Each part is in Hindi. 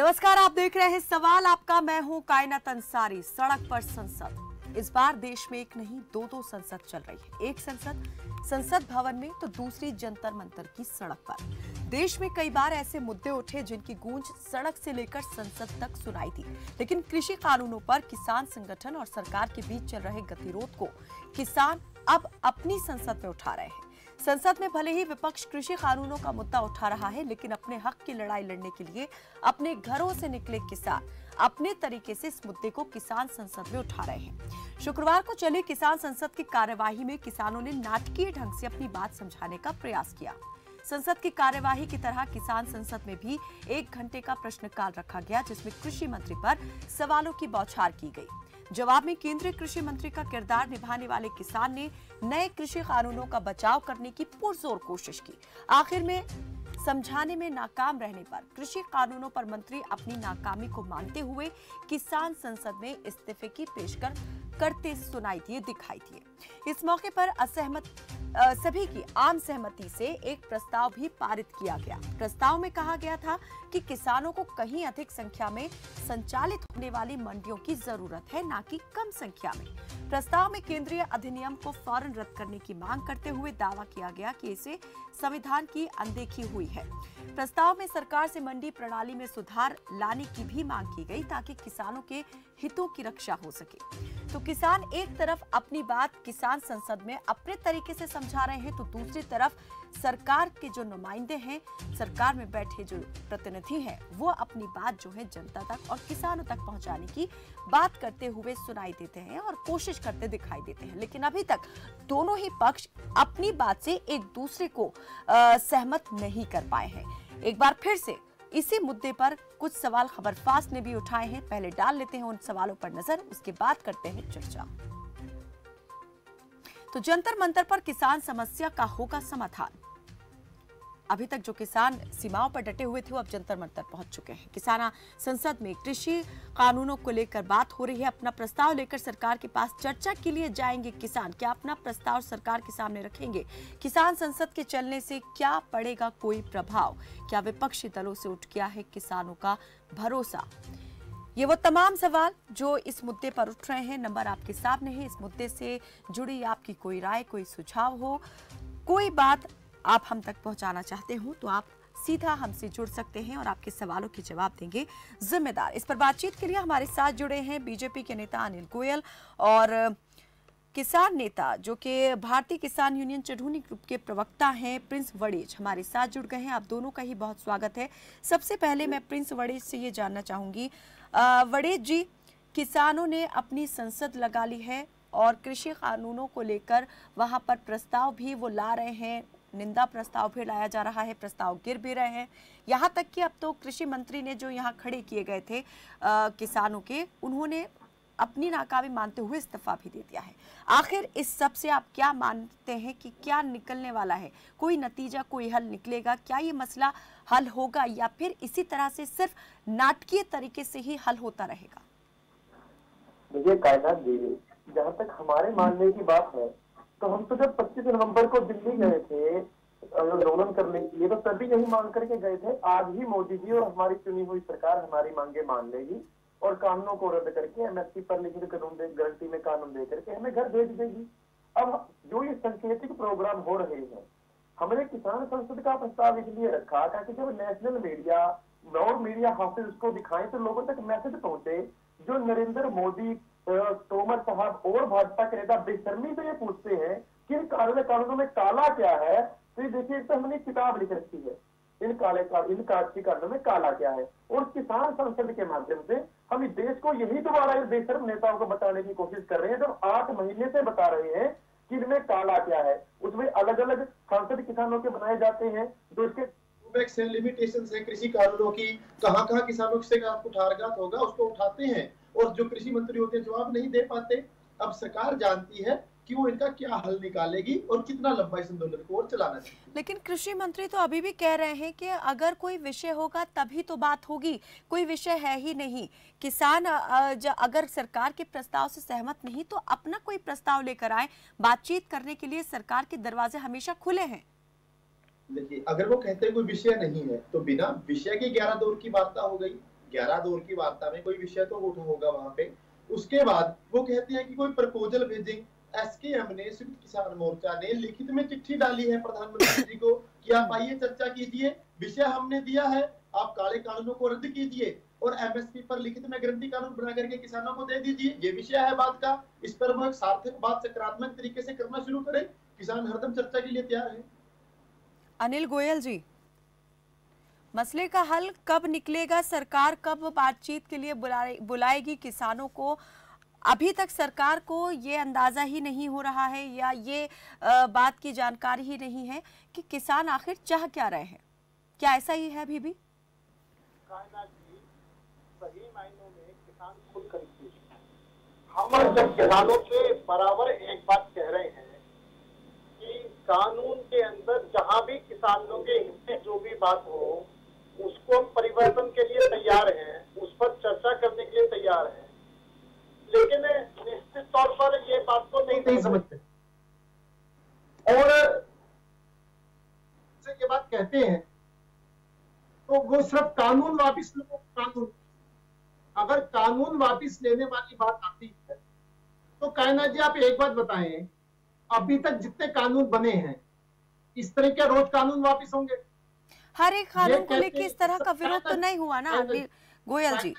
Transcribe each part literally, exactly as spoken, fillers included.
नमस्कार, आप देख रहे हैं सवाल आपका। मैं हूं कायनात अंसारी। सड़क पर संसद। इस बार देश में एक नहीं दो दो संसद चल रही है। एक संसद संसद भवन में तो दूसरी जंतर मंतर की सड़क पर। देश में कई बार ऐसे मुद्दे उठे जिनकी गूंज सड़क से लेकर संसद तक सुनाई दी, लेकिन कृषि कानूनों पर किसान संगठन और सरकार के बीच चल रहे गतिरोध को किसान अब अपनी संसद में उठा रहे हैं। संसद में भले ही विपक्ष कृषि कानूनों का मुद्दा उठा रहा है, लेकिन अपने हक की लड़ाई लड़ने के लिए अपने घरों से निकले किसान अपने तरीके से इस मुद्दे को किसान संसद में उठा रहे हैं। शुक्रवार को चली किसान संसद की कार्यवाही में किसानों ने नाटकीय ढंग से अपनी बात समझाने का प्रयास किया। संसद की कार्यवाही की तरह किसान संसद में भी एक घंटे का प्रश्नकाल रखा गया, जिसमें कृषि मंत्री पर सवालों की बौछार की गई। जवाब में केंद्रीय कृषि मंत्री का किरदार निभाने वाले किसान ने नए कृषि कानूनों का बचाव करने की पुरजोर कोशिश की। आखिर में समझाने में नाकाम रहने पर कृषि कानूनों पर मंत्री अपनी नाकामी को मानते हुए किसान संसद में इस्तीफे की पेशकश करते सुनाई दिए दिखाई दिए। इस मौके पर असहमत आ, सभी की आम सहमति से एक प्रस्ताव भी पारित किया गया। प्रस्ताव में कहा गया था कि किसानों को कहीं अधिक संख्या में संचालित होने वाली मंडियों की जरूरत है, न कि कम संख्या में। प्रस्ताव में केंद्रीय अधिनियम को फौरन रद्द करने की मांग करते हुए दावा किया गया कि इसे संविधान की अनदेखी हुई है। प्रस्ताव में सरकार से मंडी प्रणाली में सुधार लाने की भी मांग की गई ताकि किसानों के हितों की रक्षा हो सके। तो किसान एक तरफ अपनी बात किसान संसद में अपने तरीके से समझा रहे हैं, तो दूसरी तरफ सरकार के जो नुमाइंदे हैं, सरकार में बैठे जो प्रतिनिधि हैं, वो अपनी बात जो है जनता तक और किसानों तक पहुंचाने की बात करते हुए सुनाई देते हैं और कोशिश करते दिखाई देते हैं। लेकिन अभी तक दोनों ही पक्ष अपनी बात से एक दूसरे को आ, सहमत नहीं कर पाए हैं। एक बार फिर से इसी मुद्दे पर कुछ सवाल खबर फास्ट ने भी उठाए हैं। पहले डाल लेते हैं उन सवालों पर नजर, उसके बाद करते हैं चर्चा। तो जंतर मंतर पर किसान समस्या का होगा समाधान। अभी तक जो किसान सीमाओं पर डटे हुए थे वो अब जंतर मंतर पहुंच चुके हैं। किसान संसद में कृषि कानूनों को लेकर बात हो रही है। अपना प्रस्ताव लेकर सरकार के पास चर्चा के लिए जाएंगे किसान। क्या अपना प्रस्ताव सरकार के सामने रखेंगे? किसान संसद के चलने से क्या पड़ेगा कोई प्रभाव? क्या विपक्षी दलों से उठ गया है किसानों का भरोसा? ये वो तमाम सवाल जो इस मुद्दे पर उठ रहे हैं। नंबर आपके सामने है। इस मुद्दे से जुड़ी आपकी कोई राय, कोई सुझाव हो, कोई बात आप हम तक पहुंचाना चाहते हो तो आप सीधा हमसे जुड़ सकते हैं और आपके सवालों के जवाब देंगे जिम्मेदार। इस पर बातचीत के लिए हमारे साथ जुड़े हैं बीजेपी के नेता अनिल गोयल और किसान नेता जो कि भारतीय किसान यूनियन चढ़ूनी ग्रुप के प्रवक्ता हैं प्रिंस वड़ेज, हमारे साथ जुड़ गए हैं। आप दोनों का ही बहुत स्वागत है। सबसे पहले मैं प्रिंस वड़ेज से ये जानना चाहूँगी, वड़ेज जी, किसानों ने अपनी संसद लगा ली है और कृषि कानूनों को लेकर वहाँ पर प्रस्ताव भी वो ला रहे हैं। निंदा प्रस्ताव भी लाया जा रहा है, प्रस्ताव गिर भी रहे हैं। यहाँ तक कि अब तो कृषि मंत्री ने जो यहाँ खड़े किए गए थे आ, किसानों के, उन्होंने अपनी नाकामी मानते हुए इस्तीफा भी दे दिया है। आखिर इस सब से आप क्या मानते हैं कि क्या निकलने वाला है? कोई नतीजा, कोई हल निकलेगा? क्या ये मसला हल होगा या फिर इसी तरह से सिर्फ नाटकीय तरीके से ही हल होता रहेगा? मुझे कायनात देवी, जहाँ तक हमारे मानने की बात है तो हम तो जब पच्चीस नवंबर को दिल्ली गए थे आंदोलन करने के लिए तो तभी यही मांग करके गए थे, आज ही मोदी जी और हमारी चुनी हुई सरकार हमारी मांगे मान लेगी और कानूनों को रद्द करके एमएसपी पर लिखित कानून गारंटी में कानून दे करके हमें घर भेज देगी। अब जो ये सांकेतिक प्रोग्राम हो रहे हैं, हमने किसान संसद का प्रस्ताव इसलिए रखा ताकि जब नेशनल मीडिया और मीडिया हाउसेज उसको दिखाएं तो लोगों तक मैसेज पहुंचे। जो नरेंद्र मोदी, तोमर साहब और भाजपा के नेता बेशर्मी से ये पूछते हैं कि इन काले कानूनों में काला क्या है, तो ये देखिए, तो हमने किताब लिख रखी है इन काले इन कागजी कानूनों में काला क्या है। और किसान संसद के माध्यम से हम इस देश को यही दोबारा इन बेशर्म नेताओं को बताने की कोशिश कर रहे हैं जब आठ महीने से बता रहे हैं कि इनमें काला क्या है। उसमें अलग अलग सांसद किसानों के बनाए जाते हैं, जो इसके ड्रॉबैक्स हैं, लिमिटेशंस हैं कृषि कानूनों की, कहाँ कहाँ किसानों से उठारघात होगा उसको उठाते हैं और जो कृषि मंत्री होते हैं जवाब नहीं दे पाते। अब सरकार जानती है कि वो इनका क्या हल निकालेगी और कितना लंबा इस आंदोलन को और चलाना चाहिए। लेकिन कृषि मंत्री तो अभी भी कह रहे हैं कि अगर कोई विषय होगा तभी तो बात होगी, कोई विषय है ही नहीं। किसान अगर सरकार के प्रस्ताव से सहमत नहीं तो अपना कोई प्रस्ताव लेकर आए। बातचीत करने के लिए सरकार के दरवाजे हमेशा खुले हैं। देखिए, अगर वो कहते हैं कोई विषय नहीं है तो बिना विषय के ग्यारह दौर की वार्ता हो गई। ग्यारह दौर की वार्ता में कोई विषय तो उठा होगा वहां पे। उसके बाद वो कहते हैं कि कोई प्रपोजल भेजें। एस के एम ने, संयुक्त किसान मोर्चा ने लिखित में चिट्ठी डाली है प्रधानमंत्री जी को कि आप आइए चर्चा कीजिए, विषय हमने दिया है, आप काले कानूनों को रद्द कीजिए और एम एस पी पर लिखित में गारंटी कानून बना करके किसानों को दे दीजिए। ये विषय है बात का, इस पर वो एक सार्थक बात सकारात्मक तरीके से करना शुरू करें। किसान हरदम चर्चा के लिए तैयार है। अनिल गोयल जी, मसले का हल कब निकलेगा? सरकार कब बातचीत के लिए बुलाएगी किसानों को? अभी तक सरकार को ये अंदाजा ही नहीं हो रहा है या ये बात की जानकारी ही नहीं है कि किसान आखिर चाह क्या रहे हैं। क्या ऐसा ही है अभी भी? कायनात जी, सही मायनों में किसान खुद खरीदते हैं। हम जब किसानों से बराबर एक बात कह रहे हैं कि कानून के अंदर जहाँ भी किसानों के हित में जो भी बात हो उसको परिवर्तन के लिए तैयार हैं, उस पर चर्चा करने के लिए तैयार हैं, लेकिन निश्चित तौर पर ये बात को नहीं नहीं समझते और ये बात कहते हैं तो वो सिर्फ कानून वापिस लो। कानून, अगर कानून वापिस लेने वाली बात आती है तो कायनात जी आप एक बात बताएं, अभी तक जितने कानून बने हैं इस तरह के रोज कानून वापिस होंगे? हर एक कानून को लेकर इस तरह का विरोध तो नहीं हुआ ना अनिल गोयल जी?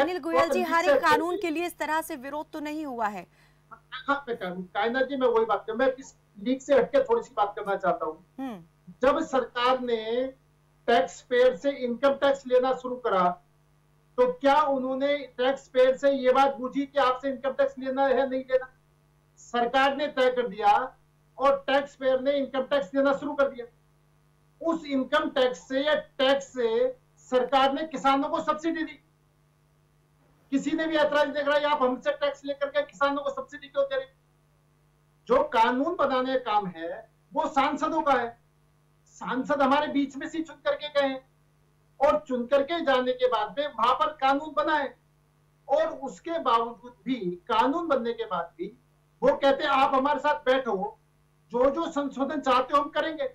अनिल गोयल जी, हर एक कानून के लिए इस तरह से विरोध तो नहीं हुआ है? कायनात जी, मैं वही बात मैं इस लीक से हटके थोड़ी सी बात करना चाहता हूँ। जब सरकार ने टैक्स पेयर से इनकम टैक्स लेना शुरू करा तो क्या उन्होंने टैक्स पेयर से ये बात पूछी कि आपसे इनकम टैक्स लेना है नहीं लेना? सरकार ने तय कर दिया और टैक्स पेयर ने इनकम टैक्स देना शुरू कर दिया। उस इनकम टैक्स से या टैक्स से सरकार ने किसानों को सब्सिडी दी। किसी ने भी ऐतराज देख रहा है आप हमसे टैक्स लेकर के किसानों को सब्सिडी क्यों दे रहे? जो कानून बनाने का काम है वो सांसदों का है। सांसद हमारे बीच में से चुन करके गए और चुन करके जाने के बाद में वहां पर कानून बनाए और उसके बावजूद भी, कानून बनने के बाद भी वो कहते हैं आप हमारे साथ बैठो, जो जो संशोधन चाहते हो हम करेंगे।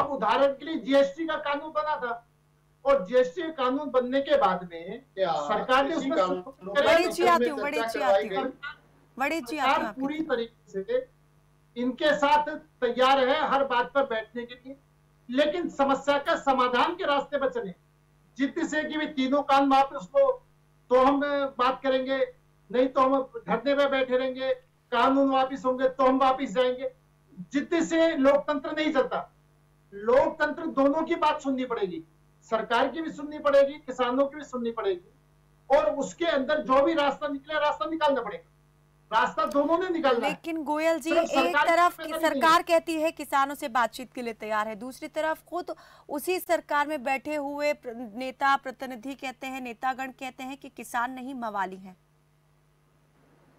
अब उदाहरण के लिए जीएसटी का कानून बना था और जीएसटी का कानून बनने के बाद में सरकार ने उसमें सरकार पूरी तरीके से इनके साथ तैयार है हर बात पर बैठने के लिए, लेकिन समस्या का समाधान के रास्ते बचने जिद्द से कि भी तीनों कानून वापस लो तो हम बात करेंगे, नहीं तो हम धरने में बैठे रहेंगे, कानून वापिस होंगे तो हम वापिस जाएंगे। जितने से लोकतंत्र नहीं चलता। लोकतंत्र दोनों की बात सुननी पड़ेगी, सरकार की भी सुननी पड़ेगी, किसानों की भी सुननी पड़ेगी और उसके अंदर जो भी रास्ता निकले रास्ता निकालना पड़ेगा। रास्ता दोनों ने निकालना। लेकिन गोयल जी, एक तरफ सरकार कहती है किसानों से बातचीत के लिए तैयार है, दूसरी तरफ खुद उसी सरकार में बैठे हुए नेता प्रतिनिधि कहते हैं, नेतागण कहते हैं कि किसान नहीं मवाली है।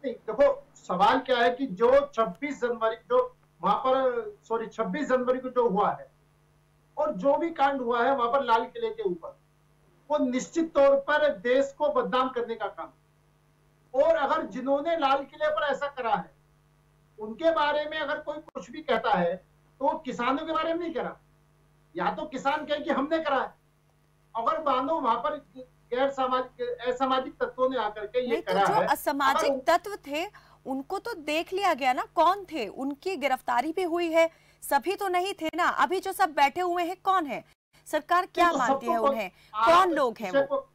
देखो सवाल क्या है कि जो छब्बीस जनवरी जो वहां पर सॉरी छब्बीस जनवरी को जो हुआ है और जो भी कांड हुआ है वहां पर लाल किले के ऊपर, वो निश्चित तौर पर देश को बदनाम करने का काम। और अगर जिन्होंने लाल किले पर ऐसा करा है उनके बारे में अगर कोई कुछ भी कहता है तो किसानों के बारे में नहीं करा, या तो किसान कहे कि हमने करा है। अगर मानो वहां पर गैर सामाजिक असामाजिक तत्वों ने आकर के ये करा है। असामाजिक तत्व थे उनको तो देख लिया गया ना, कौन थे, उनकी गिरफ्तारी भी हुई है, सभी तो नहीं थे ना। अभी जो सब बैठे हुए हैं कौन है? सरकार क्या मानती है उन्हें? कौन लोग हैं वो?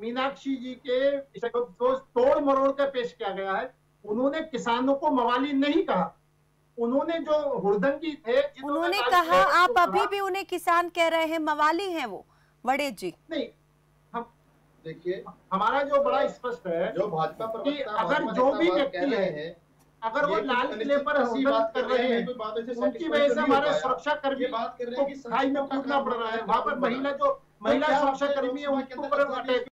मीनाक्षी जी के विषय को तोड़ मरोड़ कर पेश किया गया है। उन्होंने किसानों को मवाली नहीं कहा, उन्होंने जो हुड़दंगी थे उन्होंने कहा। आप अभी भी उन्हें किसान कह रहे हैं मवाली है वो वड़ेज जी? नहीं, देखिए हमारा जो बड़ा स्पष्ट है जो भाजपा पर अगर जो भी व्यक्ति है अगर वो लाल किले पर बात कर रहे हैं उनकी वजह से हमारे सुरक्षा कर्मी बात कर रहे हैं कि खाई में कूदना पड़ रहा है, वहाँ पर महिला जो महिला सुरक्षा कर्मी है उनके ऊपर अटैक।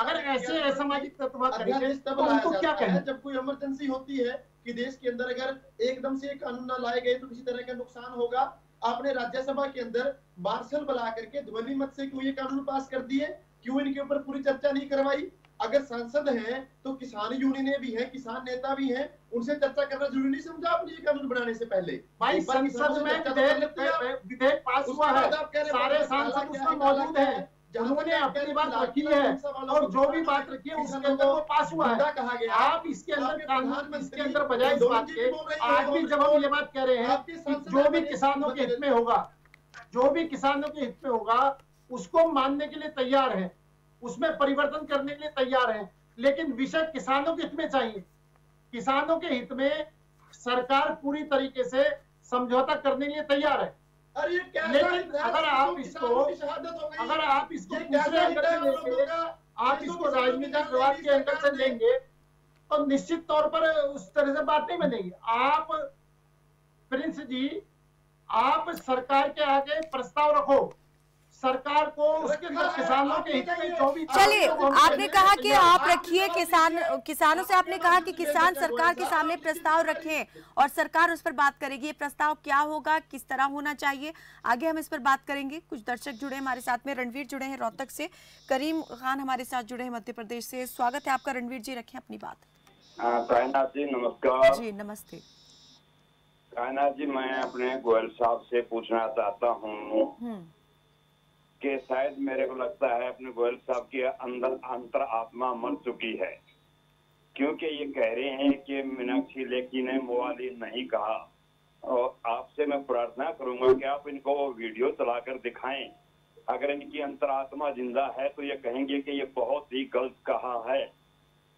अगर ऐसे असामाजिक तत्व करेंगे तो उनको क्या कहें? जब कोई इमरजेंसी होती है कि देश के अंदर अगर एकदम से कानून न लाए गए तो किसी तरह का नुकसान होगा, आपने राज्यसभा के अंदर मार्शल बुला करके ध्वनि मत से क्यों ये कानून पास कर दिए, क्यों इनके ऊपर पूरी चर्चा नहीं करवाई? अगर सांसद हैं तो किसान यूनियन भी हैं, किसान नेता भी हैं, उनसे चर्चा करना जरूरी नहीं समझा आपने ये कानून बनाने से पहले? भाई संसद में विधेयक पास हुआ है, सारे सांसद उसमें मौजूद हैं, जिन्होंने अपनी बात रखी है और जो भी बात रखी है उसके अंदर वो पास हुआ है। आप इसके अंदर कानून इसके अंदर बजाय इस बात के, आज भी जब हम ये बात कह रहे हैं जो भी किसानों के हित में होगा, जो भी किसानों के हित में होगा उसको मानने के लिए तैयार है, उसमें परिवर्तन करने के लिए तैयार है, लेकिन विषय किसानों के हित में चाहिए। किसानों के हित में सरकार पूरी तरीके से समझौता करने के लिए तैयार है। अरे क्या, लेकिन अगर आप इसको अगर आप इसको आप इसको राजनीतिक विवाद के अंदर से लेंगे तो निश्चित तौर पर उस तरह से बात नहीं बनेगी। आप प्रिंस जी, आप सरकार के आगे प्रस्ताव रखो, सरकार को उसके किसानों के हित में जो भी। चलिए, आपने कहा कि आप रखिए किसान, किसानों से आपने कहा कि किसान सरकार के सामने प्रस्ताव रखें और सरकार उस पर बात करेगी। ये प्रस्ताव क्या होगा, किस तरह होना चाहिए, आगे हम इस पर बात करेंगे। कुछ दर्शक जुड़े हमारे साथ में, रणवीर जुड़े हैं रोहतक से, करीम खान हमारे साथ जुड़े हैं मध्य प्रदेश से। स्वागत है आपका रणवीर जी, रखें अपनी बात। कायनात जी नमस्कार। जी नमस्ते। कायनात जी, मैं अपने गोयल साहब से पूछना चाहता हूँ कि शायद मेरे को लगता है अपने गोयल साहब की अंदर अंतर आत्मा मर चुकी है, क्योंकि ये कह रहे हैं कि मीनाक्षी लेखी ने मोवाली नहीं कहा। और आपसे मैं प्रार्थना करूंगा कि आप इनको वीडियो चलाकर दिखाएं, अगर इनकी अंतरात्मा जिंदा है तो ये कहेंगे कि ये बहुत ही गलत कहा है।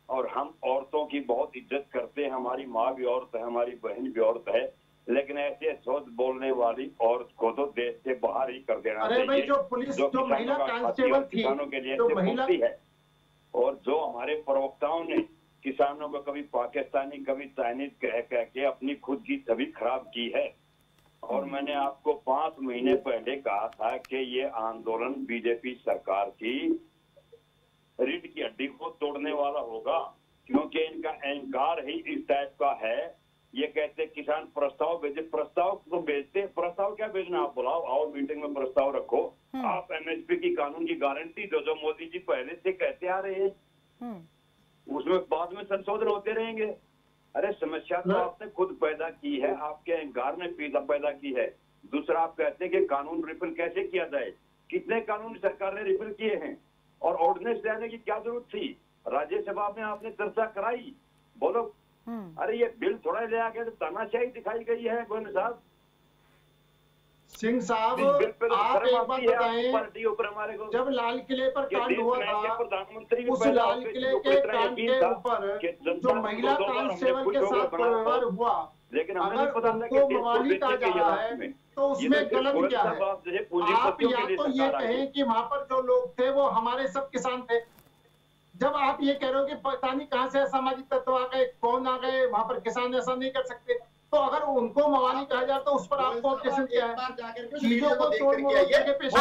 और हम औरतों की बहुत इज्जत करते हैं, हमारी माँ भी औरत है, हमारी बहन भी औरत है, लेकिन ऐसे सोच बोलने वाली औरत को तो देश से बाहर ही कर देना चाहिए। अरे भाई, जो पुलिस, जो महिला कांस्टेबल थी, किसानों के लिए मुक्ति है। और जो हमारे प्रवक्ताओं ने किसानों को कभी पाकिस्तानी कभी चाइनीज कह कह के अपनी खुद की छवि खराब की है। और मैंने आपको पांच महीने पहले कहा था कि ये आंदोलन बीजेपी सरकार की रीढ़ की हड्डी को तोड़ने वाला होगा, क्योंकि इनका अहंकार ही इस टाइप का है। ये कहते किसान प्रस्ताव भेजे, प्रस्ताव तो भेजते, प्रस्ताव क्या भेजना, आप बुलाओ, आओ मीटिंग में प्रस्ताव रखो। आप एमएसपी की कानून की गारंटी जो जो मोदी जी पहले से कहते आ रहे हैं उसमें बाद में संशोधन होते रहेंगे। अरे समस्या तो आपने खुद पैदा की है, आपके अहंकार ने पैदा की है। दूसरा, आप कहते हैं कि कानून रिफिल कैसे किया जाए, कितने कानून सरकार ने रिफिल किए हैं और ऑर्डिनेंस लेने की क्या जरूरत थी। राज्यसभा में आपने चर्चा कराई, बोलो। अरे ये बिल थोड़ा ले आके तो तानाशाही दिखाई गई है गोयल साहब, सिंह साहब। आप एक बात बताएं, जब लाल किले पर कांड हुआ था, प्रधानमंत्री उस लाल किले के कांड के ऊपर जो महिला कांस्टेबल के साथ दुर्व्यवहार हुआ, लेकिन अगर उनको मवाली आ जाना है तो उसमें गलत क्या है? आप या तो ये कहें कि वहाँ पर जो लोग थे वो हमारे सब किसान थे। जब आप ये कह रहे हो कि पता नहीं कहाँ से सामाजिक तत्व आ गए, कौन आ गए, वहाँ पर किसान ऐसा नहीं कर सकते, तो अगर उनको मवाली कहा जाए तो उस पर आपको ऑब्जेक्शन क्या है?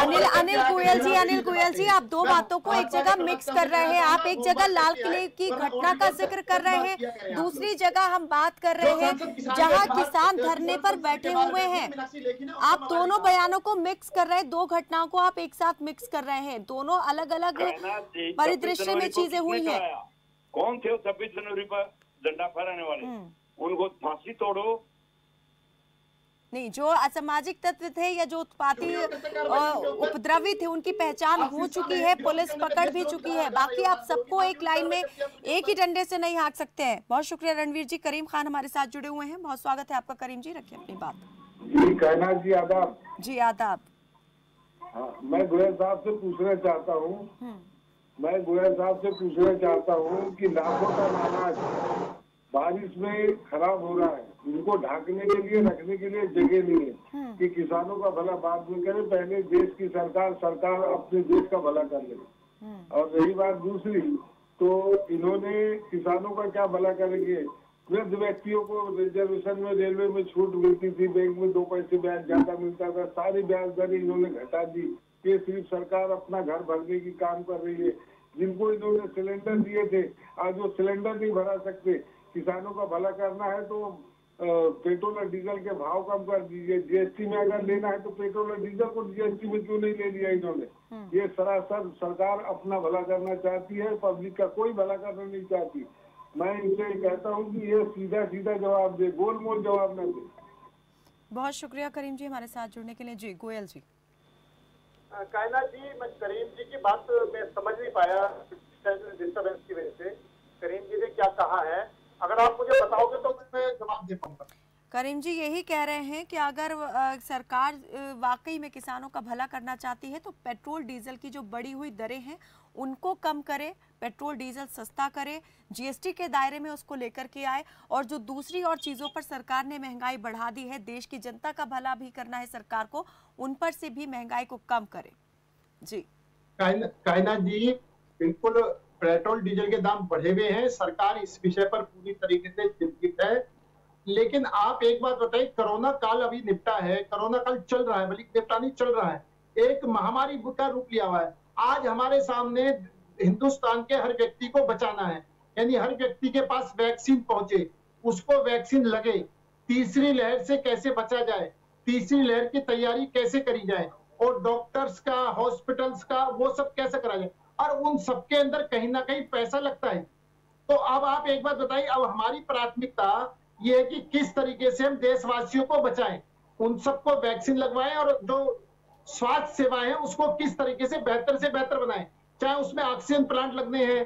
अनिल अनिल गोयल जी अनिल गोयल जी आप दो बातों को एक जगह मिक्स कर रहे हैं। आप एक जगह लाल किले की घटना का जिक्र कर रहे हैं, दूसरी जगह हम बात कर रहे हैं जहाँ किसान धरने पर बैठे हुए हैं। आप दोनों बयानों को मिक्स कर रहे हैं, दो घटनाओं को आप एक साथ मिक्स कर रहे हैं, दोनों अलग अलग परिदृश्य में चीजें हुई है। कौन थे छब्बीस जनवरी पर झंडा फहराने वाले, उनको फांसी तोड़ो। नहीं, जो असामाजिक तत्व थे या जो उत्पाती उपद्रवी थे उनकी पहचान हो चुकी है, पुलिस पकड़ भी चुकी है। बाकी आप सबको एक लाइन में एक ही डंडे से नहीं हाँक सकते हैं। बहुत शुक्रिया रणवीर जी। करीम खान हमारे साथ जुड़े हुए हैं, बहुत स्वागत है आपका करीम जी, रखिए अपनी बात। कायनात जी आदाब। जी आदाब। मैं गोयल साहब से पूछना चाहता हूँ मैं गोयल साहब से पूछना चाहता हूँ की लाखों का अनाज बारिश में खराब हो रहा है, उनको ढांकने के लिए रखने के लिए जगह नहीं है कि किसानों का भला बात नहीं करे, पहले देश की सरकार सरकार अपने देश का भला कर ले। और रही बात दूसरी, तो इन्होंने किसानों का क्या भला करेंगे? वृद्ध व्यक्तियों को रिजर्वेशन में रेलवे में छूट मिलती थी, बैंक में दो पैसे ब्याज ज्यादा मिलता था, सारी ब्याज दर इन्होंने घटा दी। ये सिर्फ सरकार अपना घर भरने की काम कर रही है। जिनको इन्होंने सिलेंडर दिए थे, आज वो सिलेंडर नहीं भरा सकते। किसानों का भला करना है तो पेट्रोल और डीजल के भाव कम कर दीजिए, जीएसटी में अगर लेना है तो पेट्रोल और डीजल को जीएसटी में क्यों नहीं ले लिया इन्होंने? ये सरासर सरकार अपना भला करना चाहती है, पब्लिक का कोई भला करना नहीं चाहती। मैं इनसे कहता हूँ कि ये सीधा सीधा जवाब दे, गोल मोल जवाब न दे। बहुत शुक्रिया करीम जी हमारे साथ जुड़ने के लिए। जी गोयल जी। कायनात जी, मैं करीम जी की बात मैं समझ नहीं पाया डिस्टर्बेंस की वजह से। करीम जी ने क्या कहा है, अगर आप मुझे बताओगे तो मैं जवाब दे पाऊंगा। करीम जी यही कह रहे हैं कि अगर सरकार वाकई में किसानों का भला करना चाहती है तो पेट्रोल डीजल की जो बढ़ी हुई दरें हैं उनको कम करे, पेट्रोल डीजल सस्ता करे, जीएसटी के दायरे में उसको लेकर के आए। और जो दूसरी और चीज़ों पर सरकार ने महंगाई बढ़ा दी है, देश की जनता का भला भी करना है सरकार को, उन पर से भी महंगाई को कम करे। जी कायनात जी, बिल्कुल पेट्रोल डीजल के दाम बढ़े हुए हैं, सरकार इस विषय पर पूरी तरीके से चिंतित है। लेकिन आप एक बात बताइए, कोरोना काल अभी निपटा है, कोरोना काल चल रहा है, बल्कि निपटा नहीं चल रहा है, एक महामारी का रूप लिया हुआ है। आज हमारे सामने हिंदुस्तान के हर व्यक्ति को बचाना है, यानी हर व्यक्ति के पास वैक्सीन पहुंचे, उसको वैक्सीन लगे। तीसरी लहर से कैसे बचा जाए, तीसरी लहर की तैयारी कैसे करी जाए, और डॉक्टर्स का, हॉस्पिटल्स का, वो सब कैसे करा जाए, और उन सबके अंदर कहीं ना कहीं पैसा लगता है। तो अब आप एक बात बताइए, अब हमारी प्राथमिकता ये है कि किस तरीके से हम देशवासियों को बचाएं, उन सबको वैक्सीन लगवाएं, और जो स्वास्थ्य सेवाएं हैं उसको किस तरीके से बेहतर से बेहतर बनाएं। चाहे उसमें ऑक्सीजन प्लांट लगने हैं,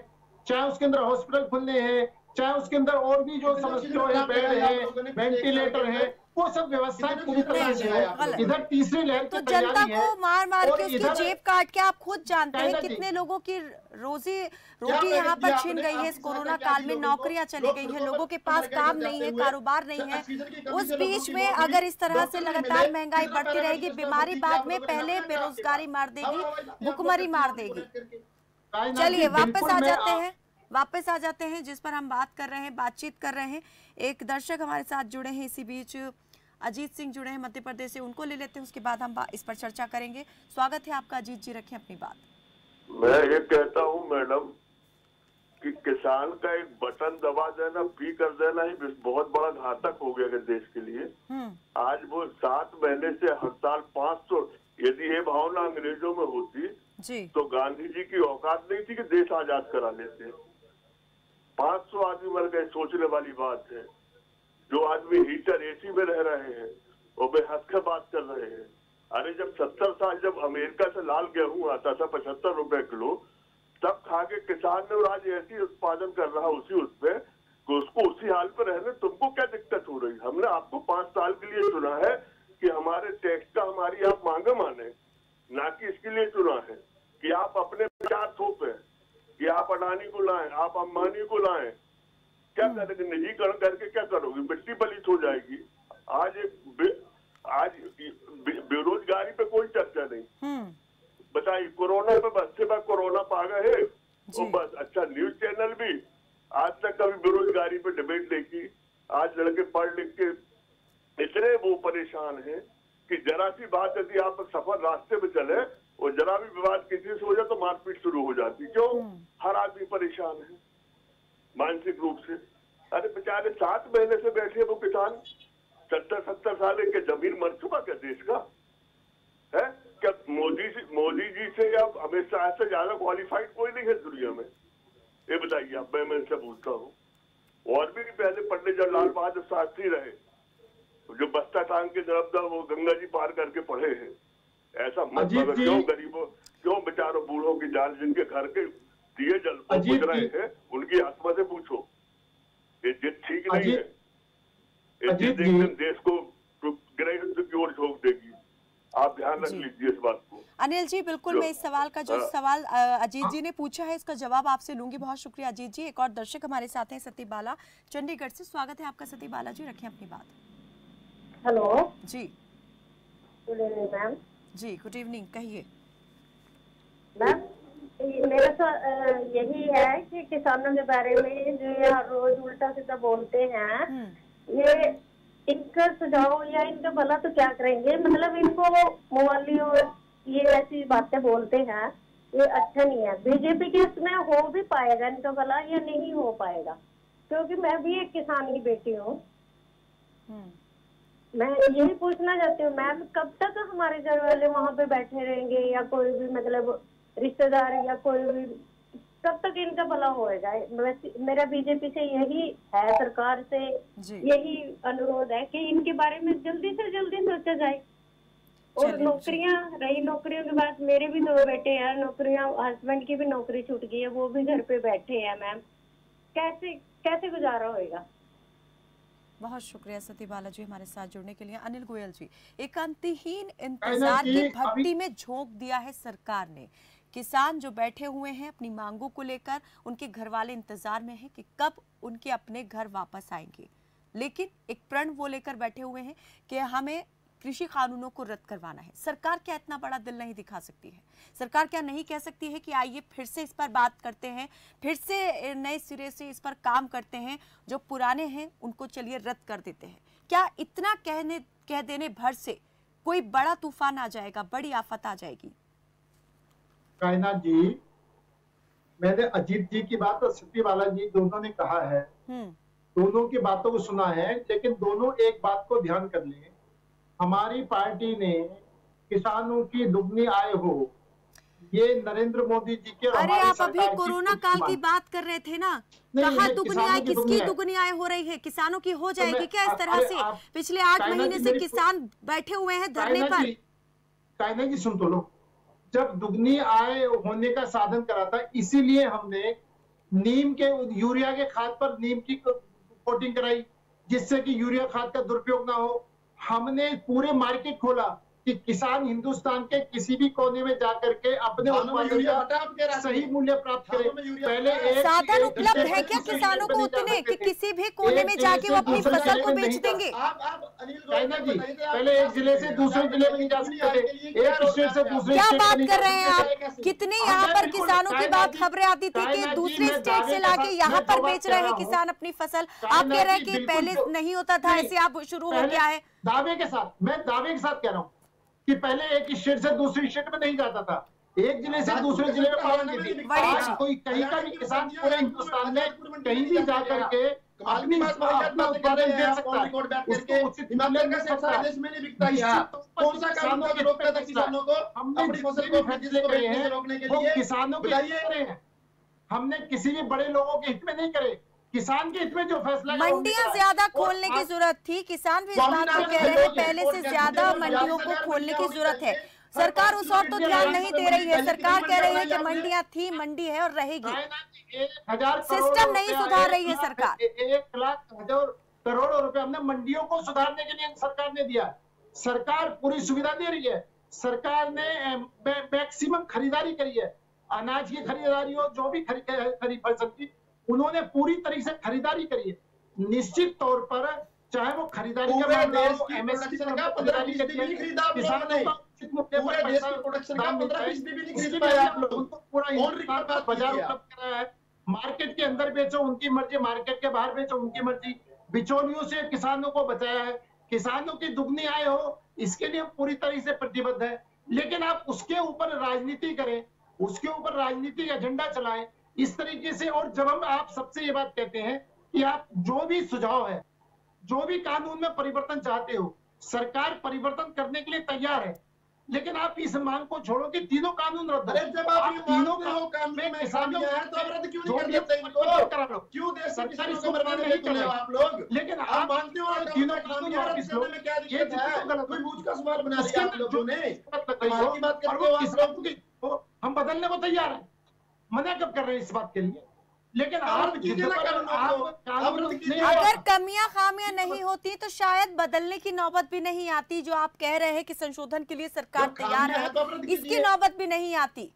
चाहे उसके अंदर हॉस्पिटल खुलने हैं, चाहे उसके अंदर और भी जो समस्या है, बेड है, वेंटिलेटर है, वो सब व्यवस्था पूरी तरह से है। इधर तीसरी लहर की तैयारी है, जनता को मार मार के उसकी जेब काट के, आप खुद जानते हैं कितने लोगों की रोजी रोटी यहाँ पर छीन गई है इस कोरोना काल में, नौकरियां चली गई है, लोगों के पास काम नहीं है, कारोबार नहीं है। उस बीच में अगर इस तरह से लगातार महंगाई बढ़ती रहेगी, बीमारी बाद में पहले बेरोजगारी मार देगी, भुखमरी मार देगी। चलिए वापस आ जाते हैं, वापस आ जाते हैं जिस पर हम बात कर रहे हैं, बातचीत कर रहे हैं। एक दर्शक हमारे साथ जुड़े हैं, इसी बीच अजीत सिंह जुड़े हैं मध्य प्रदेश से, उनको ले लेते हैं, उसके बाद हम इस पर चर्चा करेंगे। स्वागत है आपका अजीत जी, रखें अपनी बात। मैं ये कहता हूँ मैडम कि किसान का एक बटन दबा देना, फी कर देना ही बहुत बड़ा घातक हो गया देश के लिए। आज वो सात महीने से हड़ताल पाँच सौ, यदि ये भावना अंग्रेजों में होती जी तो गांधी जी की औकात नहीं थी कि देश आजाद करा लेते। पाँच सौ आदमी मर गए, सोचने वाली बात है। जो आदमी हीटर एसी में रह रहे हैं वो बेहद के बात कर रहे हैं। अरे जब सत्तर साल जब अमेरिका से लाल गेहूं आता था पचहत्तर रुपए किलो, तब खा के किसान ने, और आज ऐसी उत्पादन कर रहा उसी उसमें तो उसको उसी हाल पर रहने तुमको क्या दिक्कत हो रही। हमने आपको पांच साल के लिए चुना है कि हमारे टैक्स का हमारी आप मांगे माने, ना कि इसके लिए चुना है कि आप अपने विचार थोपे कि आप अडानी को लाएं, आप अंबानी को लाएं। क्या करेंगे, निजीकरण करके क्या करोगे, मिट्टी पलीत हो जाएगी। आज एक आज बेरोजगारी पे कोई चर्चा नहीं, बताइए कोरोना पे बस से बस कोरोना पा गए है तो बस। अच्छा न्यूज चैनल भी आज तक कभी बेरोजगारी पे डिबेट नहीं की। आज लड़के पढ़ लिख के इतने वो परेशान है कि जरा सी बात यदि आप सफल रास्ते पे चले और जरा भी विवाद किसी से हो जाए तो मारपीट शुरू हो जाती। क्यों, हर आदमी परेशान है मानसिक रूप से। अरे बेचारे सात महीने से बैठे वो किसान, सत्तर सत्तर साल के जमीन मर चुका क्या देश का है क्या? मोदी से मोदी जी से या अमित शाह से ज्यादा क्वालिफाइड कोई नहीं है दुनिया में, ये बताइए आप। मैं मैं इनसे पूछता हूँ, और भी पहले पंडित जवाहर लाल बहादुर शास्त्री रहे जो बस्ता टांग के दरबदा वो गंगा जी पार करके पढ़े हैं। ऐसा मत मगर क्यों गरीबों, क्यों बेचारों बूढ़ों की जान, जिनके घर के दिए जल बुझ रहे हैं, उनकी आत्मा से पूछो, ये जिद ठीक नहीं है। ये जिद एकदम देश को ग्रह की ओर झोंक देगी, आप ध्यान रख लीजिए इस बात को। अनिल जी बिल्कुल, मैं इस सवाल का जो सवाल अजीत जी ने पूछा है इसका जवाब आपसे लूंगी। बहुत शुक्रिया अजीत जी। एक और दर्शक हमारे साथ हैं, सती बाला चंडीगढ़ से, स्वागत है आपका सती बाला जी, रखें अपनी बात। हेलो जी, मैम जी गुड इवनिंग, कहिए मैम। मेरा तो यही है कि किसानों के बारे में जो ये हर रोज उल्टा सीधा बोलते हैं, ये इनका सुझाव या इनका भला तो क्या करेंगे, मतलब इनको मोहल्ली और ये ऐसी बातें बोलते हैं, ये अच्छा नहीं है। बीजेपी के इसमें हो भी पाएगा इनका भला या नहीं हो पाएगा, क्योंकि मैं भी एक किसान की बेटी हूँ। मैं यही पूछना चाहती हूँ मैम, कब तक हमारे घर वाले वहाँ पे बैठे रहेंगे, या कोई भी मतलब रिश्तेदार या कोई भी, कब तक इनका भला होएगा। मेरा बीजेपी से यही है, सरकार से यही अनुरोध है कि इनके बारे में जल्दी से जल्दी सोचा जाए और नौकरियां, रही नौकरियों की बात, मेरे भी दो बेटे हैं, नौकरियां, हस्बैंड की भी नौकरी छूट गई है, वो भी घर पे बैठे हैं मैम, कैसे कैसे गुजारा होएगा। बहुत शुक्रिया सती बाला जी हमारे साथ जुड़ने के लिए। अनिल गोयल जी, एकांतहीन इंतजार की भट्टी में झोंक दिया है सरकार ने, किसान जो बैठे हुए हैं अपनी मांगों को लेकर, उनके घर वाले इंतजार में हैं कि कब उनके अपने घर वापस आएंगे, लेकिन एक प्रण वो लेकर बैठे हुए हैं कि हमें कृषि कानूनों को रद्द करवाना है। सरकार क्या इतना बड़ा दिल नहीं दिखा सकती है? सरकार क्या नहीं कह सकती है कि आइए फिर से इस पर बात करते हैं, फिर से नए सिरे से इस पर काम करते हैं, जो पुराने हैं उनको चलिए रद्द कर देते हैं? क्या इतना कहने कह देने भर से कोई बड़ा तूफान आ जाएगा, बड़ी आफत आ जाएगी? कायनात जी, मैंने अजीत जी की बात और सती बाला जी दोनों ने कहा है, दोनों की बातों को सुना है, लेकिन दोनों एक बात को ध्यान कर लें, हमारी पार्टी ने किसानों की दुगनी आय हो, ये नरेंद्र मोदी जी के, अरे आप अभी कोरोना काल की बात कर रहे थे ना, कहाँ दुगनी आय, किसकी दुगनी आय हो रही है? किसानों की हो जाएगी क्या इस तरह से? पिछले आठ महीने से किसान बैठे हुए हैं धरने पर। कायना जी सुन तो लो, जब दुगनी आय होने का साधन करा था, इसीलिए हमने नीम के, यूरिया के खाद पर नीम की कोटिंग कराई, जिससे कि यूरिया खाद का दुरुपयोग ना हो। हमने पूरे मार्केट खोला कि किसान हिंदुस्तान के किसी भी कोने में जाकर के अपने उत्पादन का सही मूल्य प्राप्त करे। पहले साधन उपलब्ध है क्या किसानों को उतने कि किसी भी कोने में जाके वो अपनी फसल को बेच देंगे? कायना जी, पहले एक जिले से दूसरे जिले में नहीं जा सकते, एक स्टेट से दूसरे, क्या बात कर रहे हैं आप? कितने यहाँ पर किसानों की बात खबरें आती थी कि दूसरे स्टेट से लाके यहाँ पर बेच रहे हैं किसान अपनी फसल। आप कह रहे हैं कि पहले नहीं होता था, ऐसे आप शुरू हो गया है। दावे के साथ, मैं दावे के साथ कह रहा हूँ कि पहले एक स्टेट से दूसरे स्टेट में नहीं जाता था, एक जिले से दूसरे जिले में पाबंदी थी। आज कोई कहीं का भी किसान पूरे हिंदुस्तान में कहीं भी जाकर के आदमी उत्पादन दे सकता है, उसको उचित मूल्य मिल सकता है। कौन सा कानून है रोकता था किसानों को? हमने फसल को फैसले करे हैं वो किसानों के लिए करे हैं, हमने किसी भी बड़े लोगों के हित में नहीं करे, किसान के हित में जो फैसला। मंडियां ज्यादा खोलने की जरूरत थी, किसान भी इस बात को कह रहे हैं, पहले से ज्यादा मंडियों को खोलने की जरूरत है। सरकार उस और तो ध्यान नहीं दे रही है, सरकार कह रही है कि मंडियां थी, मंडी है और रहेगी, सिस्टम नहीं सुधार रही है सरकार। एक लाख हजार करोड़ रुपए हमने मंडियों को सुधारने के लिए सरकार ने दिया, सरकार पूरी सुविधा दे रही है, सरकार ने मैक्सिमम खरीदारी करी है, अनाज की खरीदारी हो, जो भी खरीद फसल की, उन्होंने पूरी तरीके से खरीदारी करी है। निश्चित तौर पर चाहे वो खरीदारी का मामला हो, एमएसपी का पंद्रह मार्केट के अंदर बेचो उनकी मर्जी, मार्केट के बाहर बेचो उनकी मर्जी, बिचौलियों से किसानों को बचाया है, किसानों की दुगनी आय हो, इसके लिए पूरी तरीके से प्रतिबद्ध है। लेकिन आप उसके ऊपर राजनीति करें, उसके ऊपर राजनीति का एजेंडा चलाएं इस तरीके से। और जब हम आप सबसे ये बात कहते हैं कि आप जो भी सुझाव है, जो भी कानून में परिवर्तन चाहते हो, सरकार परिवर्तन करने के लिए तैयार है, लेकिन आप इस मांग को छोड़ो कि तीनों कानून रद्द हो। जब आप तीनों कानून में किसानों को रद्द क्यों नहीं कर देते इनको? क्यों देश सरकार इसको बर्बाद नहीं कर रहे हो आप लोग? लेकिन आप मानते हो तीनों कानून वापस लो, ये कोई मूंछ का सवाल बना दिया आप लोगों ने। हम बदलने को तैयार है, मना कब कर रहे हैं इस बात के लिए? लेकिन आप अगर कमियां खामियां नहीं होती तो शायद बदलने की नौबत भी नहीं आती, जो आप कह रहे हैं कि संशोधन के लिए सरकार तैयार है, इसकी नौबत भी नहीं आती।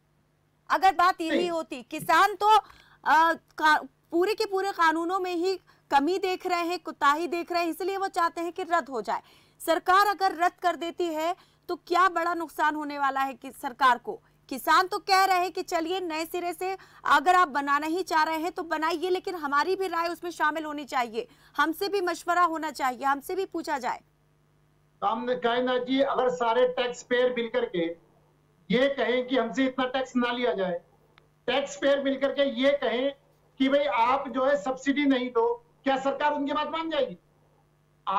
अगर बात यही होती, किसान तो पूरे के पूरे कानूनों में ही कमी देख रहे हैं, कोताही देख रहे हैं, इसलिए वो चाहते हैं कि रद्द हो जाए। सरकार अगर रद्द कर देती है तो क्या बड़ा नुकसान होने वाला है कि सरकार को? किसान तो कह रहे हैं कि चलिए नए सिरे से अगर आप बनाना ही चाह रहे हैं तो बनाइए, लेकिन हमारी भी राय उसमें शामिल होनी चाहिए, हमसे भी मशवरा होना चाहिए, हमसे भी पूछा जाए। हमने कायनात जी, अगर सारे टैक्स पेयर मिलकर के ये कहें कि हमसे इतना टैक्स ना लिया जाए, टैक्स पेयर मिलकर के ये कहें कि भाई आप जो है सब्सिडी नहीं दो, क्या सरकार उनकी बात मान जाएगी?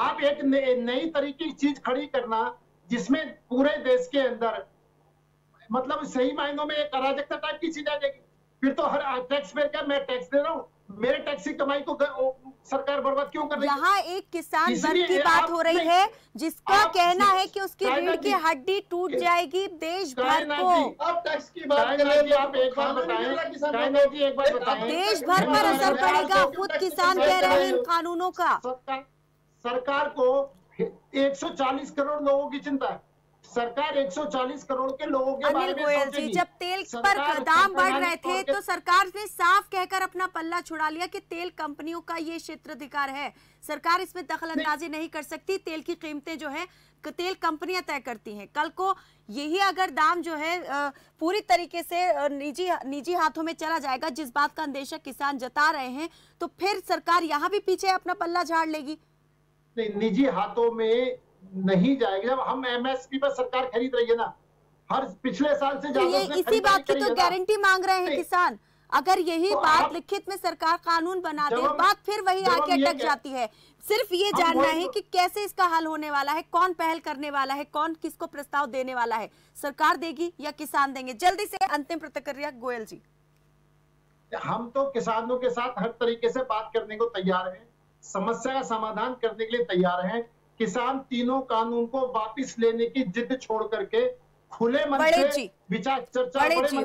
आप एक नई तरीके की चीज खड़ी करना जिसमें पूरे देश के अंदर मतलब सही मायनों में एक अराजकता टाइप की चीज आ जाएगी। फिर तो हर टैक्स पेयर का मैं टैक्स दे रहा हूँ, मेरे टैक्स की कमाई को सरकार बर्बाद क्यों कर रही है? यहाँ एक किसान वर्ग की बात हो रही है जिसका कहना है कि उसकी रीढ़ की हड्डी टूट जाएगी देश भर को। आप टैक्स की बात कर रहे आप एक बार बताएं, देश भर पर असर पड़ेगा, खुद किसान कह रहे हैं इन कानूनों का। सरकार को एक सौ चालीस करोड़ लोगों की चिंता है, सरकार एक सौ चालीस करोड़ के लोगों के बारे में सोचेगी। अनिल गोयल जी, जब तेल पर दाम बढ़ रहे थे तो सरकार ने साफ कहकर अपना पल्ला छुड़ा लिया कि तेल कंपनियों का ये क्षेत्राधिकार है, सरकार इसमें दखलअंदाजी नहीं कर सकती, तेल की कीमतें जो है तेल कंपनियां तय करती हैं। कल को यही अगर दाम जो है पूरी तरीके से निजी निजी हाथों में चला जाएगा, जिस बात का अंदेशा किसान जता रहे हैं, तो फिर सरकार यहाँ भी पीछे अपना पल्ला झाड़ लेगी। निजी हाथों में नहीं जाएगी, जब हम एमएसपी पर सरकार खरीद रही है ना, हर पिछले साल से ज्यादा। ये इसी बात की तो गारंटी मांग रहे हैं किसान। अगर यही तो बात लिखित में सरकार कानून बना दे, बात फिर वही आके अटक जाती है। सिर्फ ये जानना है कि कैसे इसका हल होने वाला है, कौन पहल करने वाला है, कौन किसको प्रस्ताव देने वाला है, सरकार देगी या किसान देंगे। जल्दी से अंतिम प्रतिक्रिया गोयल जी। हम तो किसानों के साथ हर तरीके से बात करने को तैयार है, समस्या का समाधान करने के लिए तैयार है। किसान तीनों कानून को वापस लेने की जिद छोड़ करके खुले मन से विचार चर्चा कायनात जी,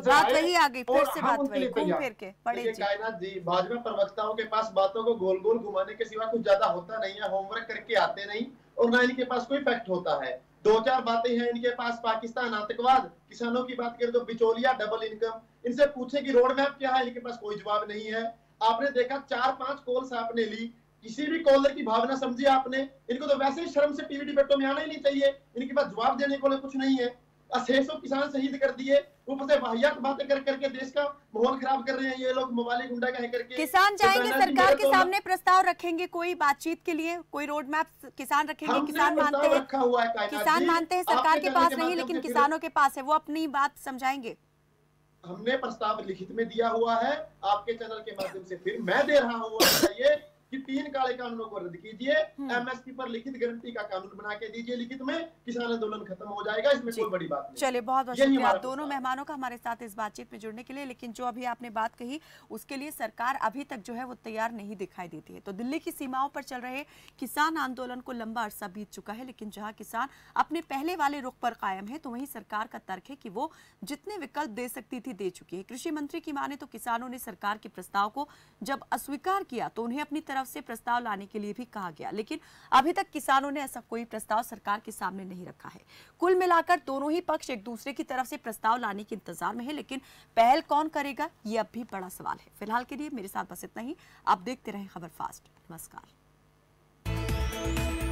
भाजपा प्रवक्ताओं के पास बातों को गोल गोल घुमाने के सिवा कुछ ज्यादा होता नहीं है, होमवर्क करके आते नहीं और ना इनके पास कोई फैक्ट होता है। दो चार बातें हैं इनके पास, पाकिस्तान, आतंकवाद, किसानों की बात करें तो बिचौलिया, डबल इनकम। इनसे पूछे कि रोड मैप क्या है, इनके पास कोई जवाब नहीं है। आपने देखा चार पांच कॉल्स आपने ली, किसी भी कॉलर की भावना समझी आपने? इनको तो वैसे ही शर्म से टीवी डिबेटों में आना ही नहीं चाहिए, इनके पास जवाब देने को कुछ नहीं है। छह सौ किसान शहीद कर दिए, ऊपर से वाहियात बातें कर करके देश का माहौल खराब कर रहे हैं ये लोग, मोबाइल गुंडा कह करके। किसान जाएंगे सरकार के सामने, प्रस्ताव रखेंगे कोई बातचीत के लिए, कोई रोड मैप किसान रखेंगे। किसान मानते हैं, किसान मानते हैं सरकार के पास नहीं, लेकिन किसानों के पास है, वो अपनी बात समझाएंगे। हमने प्रस्ताव लिखित में दिया हुआ है, आपके चैनल के माध्यम से फिर मैं दे रहा हूँ ये कि तीन काले कानूनों को रद्द कीजिए, एमएसपी पर लिखित गारंटी का कानून बना के दीजिए लिखित में, किसान आंदोलन खत्म हो जाएगा, इसमें कोई बड़ी बात नहीं। चलिए, बहुत बहुत शुक्रिया दोनों मेहमानों का हमारे साथ इस बातचीत में जुड़ने के लिए। लेकिन जो अभी आपने बात कही उसके लिए सरकार अभी तक जो है वो तैयार नहीं दिखाई देती है। तो दिल्ली की सीमाओं पर चल रहे किसान आंदोलन को लंबा अरसा बीत चुका है, लेकिन जहाँ किसान अपने पहले वाले रुख पर कायम है, तो वहीं सरकार का तर्क है कि वो जितने विकल्प दे सकती थी दे चुकी है। कृषि मंत्री की माने तो किसानों ने सरकार के प्रस्ताव को जब अस्वीकार किया तो उन्हें अपनी तरफ से प्रस्ताव लाने के लिए भी कहा गया, लेकिन अभी तक किसानों ने ऐसा कोई प्रस्ताव सरकार के सामने नहीं रखा है। कुल मिलाकर दोनों ही पक्ष एक दूसरे की तरफ से प्रस्ताव लाने के इंतजार में है, लेकिन पहल कौन करेगा ये अब भी बड़ा सवाल है। फिलहाल के लिए मेरे साथ बस इतना ही, आप देखते रहें खबर फास्ट। नमस्कार।